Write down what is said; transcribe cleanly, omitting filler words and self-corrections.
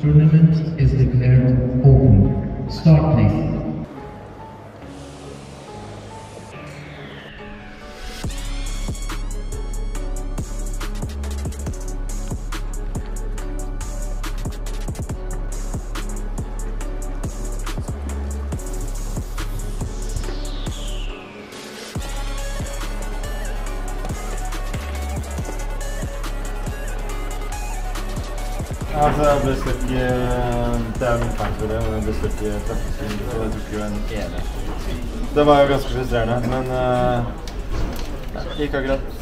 Tournament is declared open. Start please. Alltså besöker tävlingsmatcher och besöker träffsyn så jag tycker en ene. Det var ju ganska frustrerende, men det gick akkurat.